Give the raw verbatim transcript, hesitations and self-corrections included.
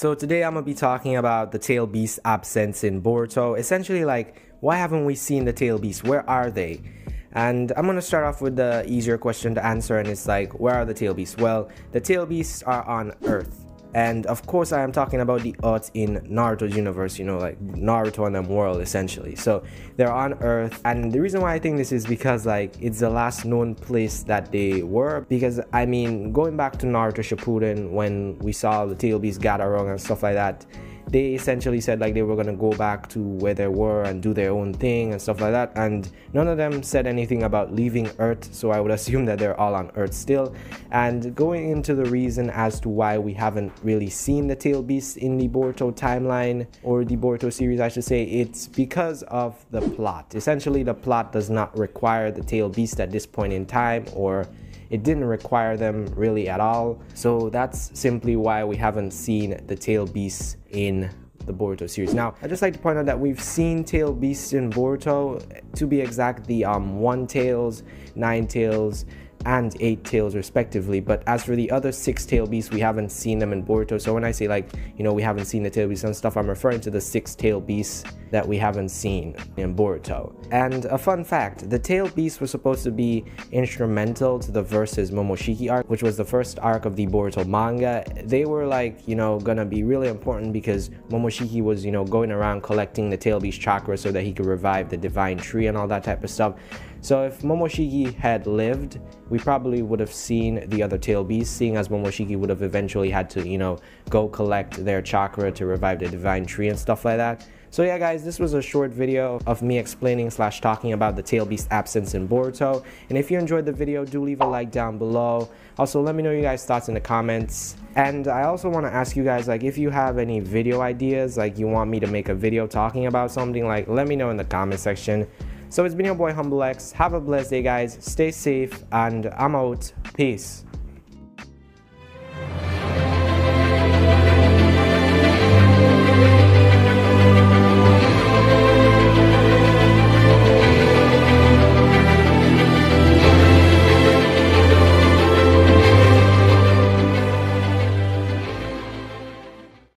So today I'm going to be talking about the Tailed Beasts' absence in Boruto. Essentially, like, why haven't we seen the Tailed Beasts? Where are they? And I'm going to start off with the easier question to answer, and it's like, where are the Tailed Beasts? Well, the Tailed Beasts are on Earth. And of course I am talking about the Earth in Naruto's universe, you know, like Naruto and them world essentially. So they're on Earth, and the reason why I think this is because like it's the last known place that they were, because I mean, going back to Naruto Shippuden, when we saw the Tailed Beasts gather around and stuff like that, they essentially said like they were gonna go back to where they were and do their own thing and stuff like that, and none of them said anything about leaving Earth, so I would assume that they're all on Earth still. And going into the reason as to why we haven't really seen the Tailed Beasts in the Boruto timeline, or the Boruto series I should say, it's because of the plot. Essentially the plot does not require the Tailed Beasts at this point in time, or it didn't require them really at all, so that's simply why we haven't seen the Tailed Beasts in the Boruto series. Now, I'd just like to point out that we've seen Tailed Beasts in Boruto, to be exact, the um, one tails, nine tails, and eight tails respectively, but as for the other six Tailed Beasts, we haven't seen them in Boruto. So when I say like, you know, we haven't seen the Tailed Beasts and stuff, I'm referring to the six Tailed Beasts that we haven't seen in Boruto. And a fun fact, the Tailed Beasts were supposed to be instrumental to the Versus Momoshiki arc, which was the first arc of the Boruto manga. They were like, you know, gonna be really important because Momoshiki was, you know, going around collecting the Tailed Beast chakra so that he could revive the Divine Tree and all that type of stuff. So if Momoshiki had lived, we probably would have seen the other Tailed Beasts, seeing as Momoshiki would have eventually had to, you know, go collect their chakra to revive the Divine Tree and stuff like that. So yeah guys, this was a short video of me explaining slash talking about the Tailed Beast absence in Boruto. And if you enjoyed the video, do leave a like down below. Also, let me know your guys' thoughts in the comments. And I also want to ask you guys, like, if you have any video ideas, like you want me to make a video talking about something, like let me know in the comment section. So it's been your boy HumbleX. Have a blessed day guys, stay safe, and I'm out. Peace.